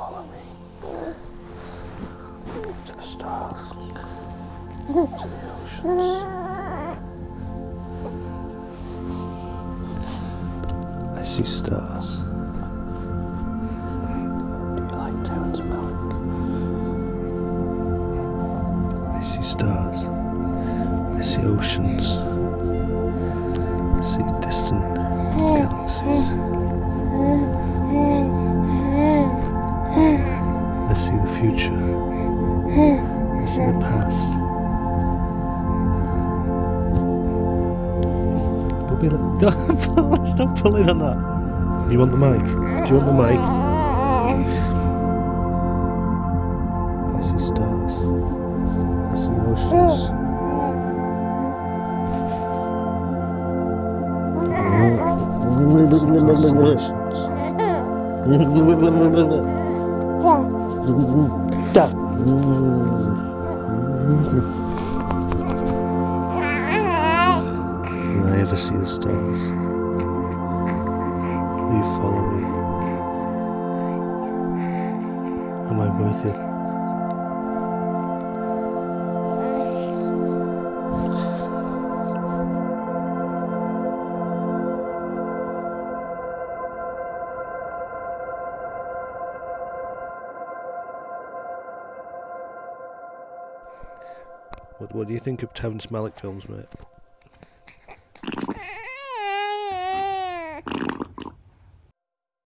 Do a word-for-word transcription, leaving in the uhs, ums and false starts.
follow me to the stars, to the oceans. I see stars. Do you like Terence Malick? I see stars. I see oceans. I see distant galaxies. I see the future. I see the past. But be like, don't, stop pulling on that. You want the mic? Do you want the mic? I see stars. I see oceans. I Stop. Will I ever see the stars? Will you follow me? Am I worth it? What, what do you think of Terence Malick films, mate?